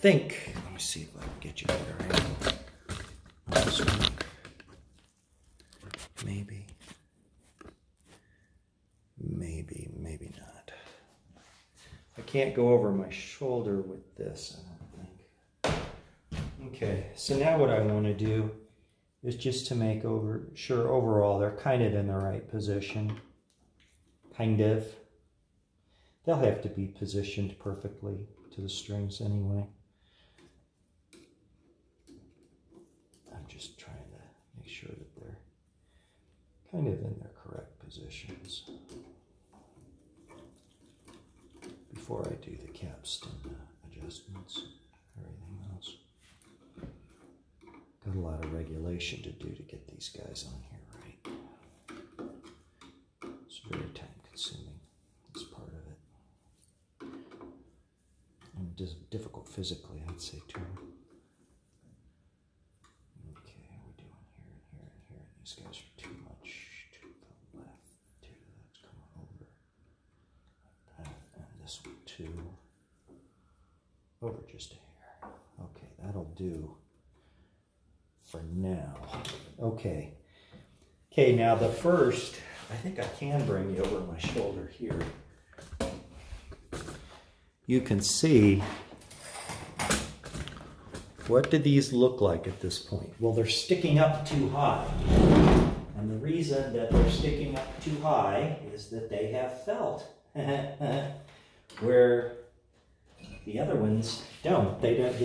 think, let me see if I can get you a better angle on this one. Maybe not. I can't go over my shoulder with this, I don't think. Okay, so now what I want to do is just to make sure overall they're kind of in the right position. Kind of. They'll have to be positioned perfectly to the strings anyway. I'm just trying to make sure that they're kind of in their correct positions before I do the capstan adjustments, everything else. Got a lot of regulation to do to get these guys on here right. It's very time consuming, it's part of it. And difficult physically, I'd say too. Okay, we're doing here and here and here, and these guys are too much. This one too, over just a hair. Okay, that'll do for now. Okay, now the first, I think I can bring you over my shoulder here. You can see, what do these look like at this point? Well, they're sticking up too high. And the reason that they're sticking up too high is that they have felt. Where the other ones don't. They don't.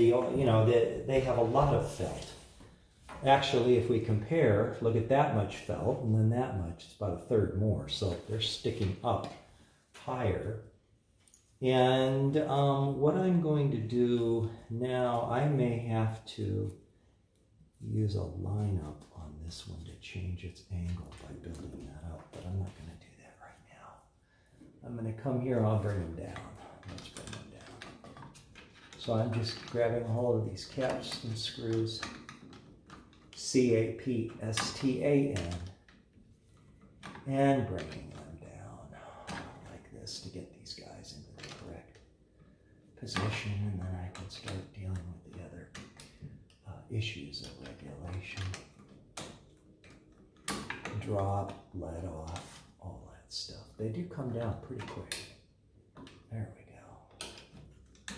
They have a lot of felt. Actually, if we compare, look at that much felt, and then that much. It's about a third more. So they're sticking up higher. And what I'm going to do now, I may have to use a line up on this one to change its angle by building that up. But I'm not going to. I'm going to come here, I'll bring them down. Let's bring them down. So I'm just grabbing all of these caps and screws, C-A-P-S-T-A-N, and bringing them down like this to get these guys into the correct position, and then I can start dealing with the other issues of regulation. Drop, let off. Stuff. They do come down pretty quick. There we go.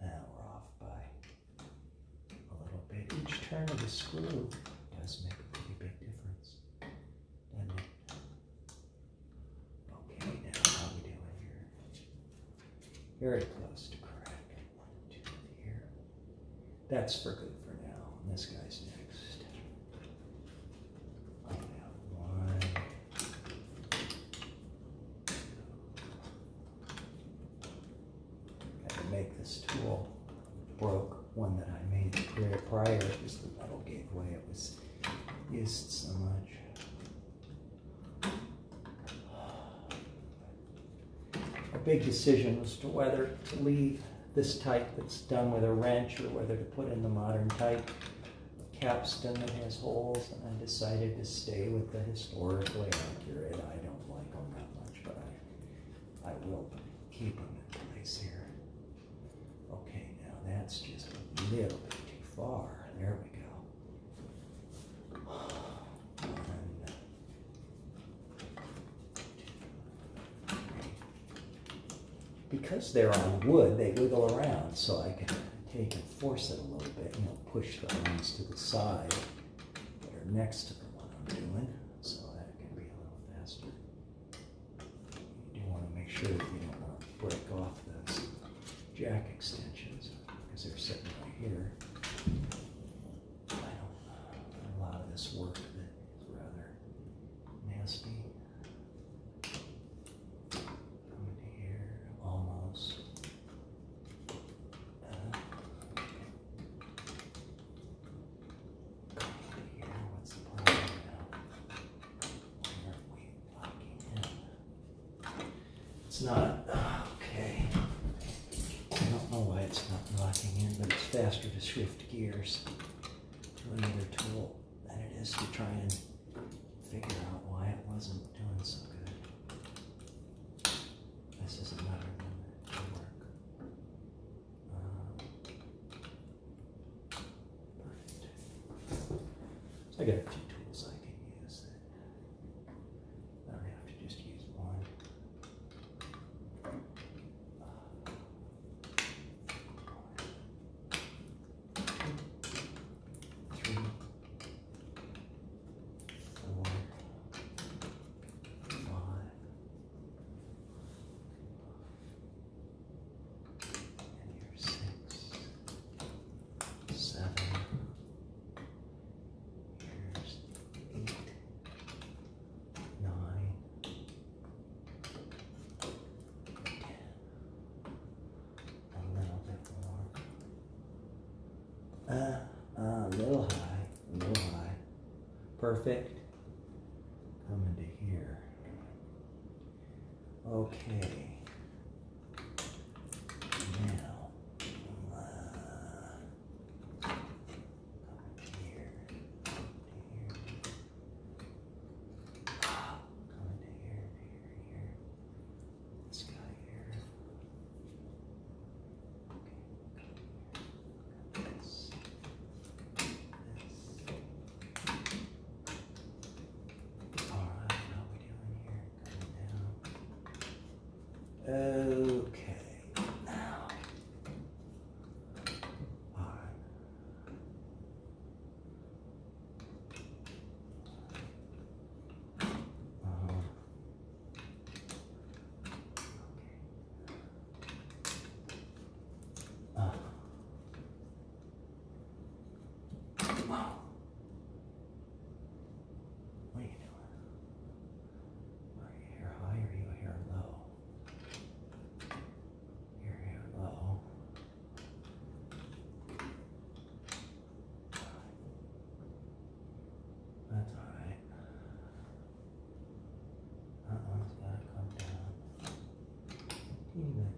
And we're off by a little bit. Each turn of the screw does make a pretty big difference, doesn't it? Okay, now how are we doing here? Very close to crack. One, two, three here. That's for good for now. And this guy's next. This tool broke one that I made prior because the metal gave way. It was used so much. A big decision was to whether to leave this type that's done with a wrench or whether to put in the modern type capstan that has holes, and I decided to stay with the historically accurate. I don't like them that much, but I will keep them in place here. Okay, now that's just a little bit too far. There we go. One, two, because they're on wood, they wiggle around, so I can take and force it a little bit, you know, push the ones to the side that are next to the one I'm doing, so that it can be a little faster. You do want to make sure that you don't want to break off those jack extensions because they're sitting right here. A lot of this work that is rather nasty. Coming to here, almost. Coming to here, what's the problem now? Why aren't we locking in? It's not. Faster to shift gears to another tool than it is to try and figure out why it wasn't doing so good. This is another one that can work. got a few tools I can use. I don't have to just use one. A little high. Perfect. Come into here. Okay. Now, come here. Come into here, here. This guy here. Okay, now, all right. Wow. What are you doing? Are you here high or are you here low? That's all right. That one's gotta come down. Even.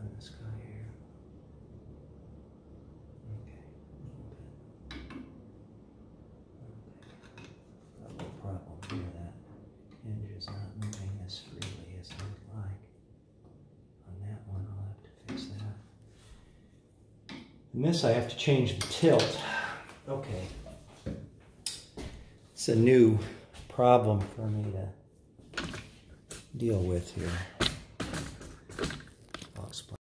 And this guy here. Okay. A little bit. Okay. A little problem here. That hinge is not moving as freely as I would like. On that one, I'll have to fix that. And this, I have to change the tilt. Okay. It's a new problem for me to deal with here.